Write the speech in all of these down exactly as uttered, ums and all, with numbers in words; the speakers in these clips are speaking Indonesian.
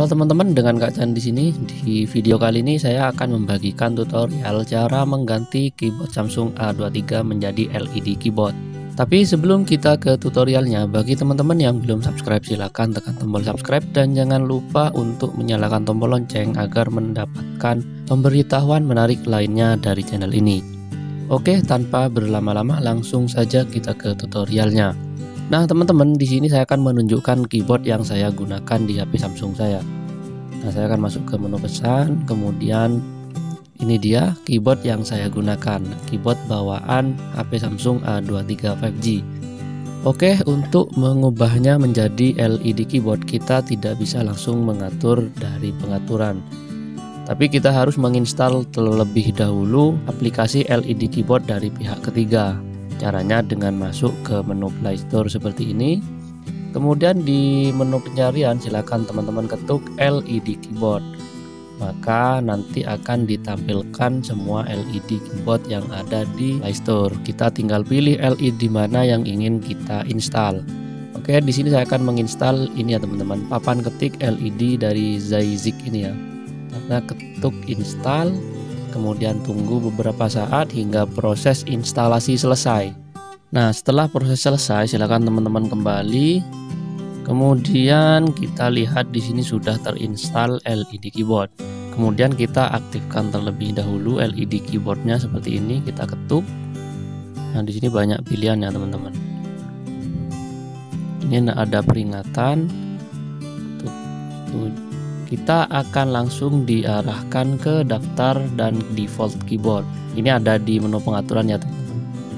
Halo teman-teman, dengan Kak Chan di sini. Di video kali ini saya akan membagikan tutorial cara mengganti keyboard Samsung A dua puluh tiga menjadi L E D keyboard. Tapi sebelum kita ke tutorialnya, bagi teman-teman yang belum subscribe silahkan tekan tombol subscribe dan jangan lupa untuk menyalakan tombol lonceng agar mendapatkan pemberitahuan menarik lainnya dari channel ini. Oke, tanpa berlama-lama langsung saja kita ke tutorialnya. Nah teman-teman, di sini saya akan menunjukkan keyboard yang saya gunakan di H P Samsung saya. Nah, saya akan masuk ke menu pesan, kemudian ini dia keyboard yang saya gunakan, keyboard bawaan H P Samsung A dua puluh tiga lima G. Oke, untuk mengubahnya menjadi L E D keyboard kita tidak bisa langsung mengatur dari pengaturan. Tapi kita harus menginstal terlebih dahulu aplikasi L E D keyboard dari pihak ketiga. Caranya dengan masuk ke menu PlayStore seperti ini. Kemudian di menu pencarian silakan teman-teman ketuk L E D keyboard. Maka nanti akan ditampilkan semua L E D keyboard yang ada di PlayStore. Kita tinggal pilih L E D mana yang ingin kita install. Oke, di sini saya akan menginstal ini ya teman-teman, papan ketik L E D dari Zayzik ini ya. Nah, ketuk install, kemudian tunggu beberapa saat hingga proses instalasi selesai. Nah, setelah proses selesai silakan teman-teman kembali. Kemudian kita lihat di sini sudah terinstal L E D keyboard. Kemudian kita aktifkan terlebih dahulu L E D keyboardnya seperti ini, kita ketuk. Nah, di sini banyak pilihan ya teman-teman. Ini ada peringatan. Tuh, tuh. Kita akan langsung diarahkan ke daftar dan default keyboard. Ini ada di menu pengaturan ya teman-teman.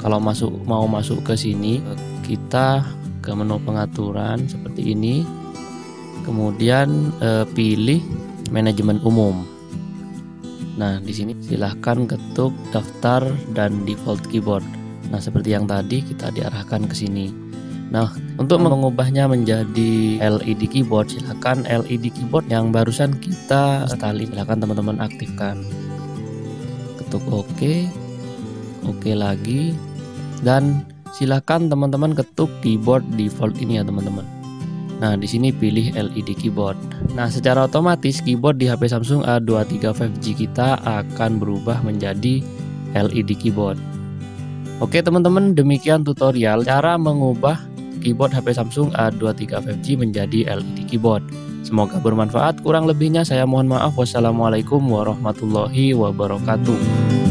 Kalau masuk mau masuk ke sini, kita ke menu pengaturan seperti ini. Kemudian eh, pilih manajemen umum. Nah, di sini silahkan ketuk daftar dan default keyboard. Nah, seperti yang tadi kita diarahkan ke sini. Nah, untuk mengubahnya menjadi L E D keyboard, silakan L E D keyboard yang barusan kita installin, silakan teman-teman aktifkan. Ketuk OK, OK lagi, dan silakan teman-teman ketuk keyboard default ini ya teman-teman. Nah, di sini pilih L E D keyboard. Nah, secara otomatis keyboard di H P Samsung A dua puluh tiga lima G kita akan berubah menjadi L E D keyboard. Oke teman-teman, demikian tutorial cara mengubah keyboard H P Samsung A dua puluh tiga lima G menjadi L E D keyboard. Semoga bermanfaat. Kurang lebihnya saya mohon maaf. Wassalamualaikum warahmatullahi wabarakatuh.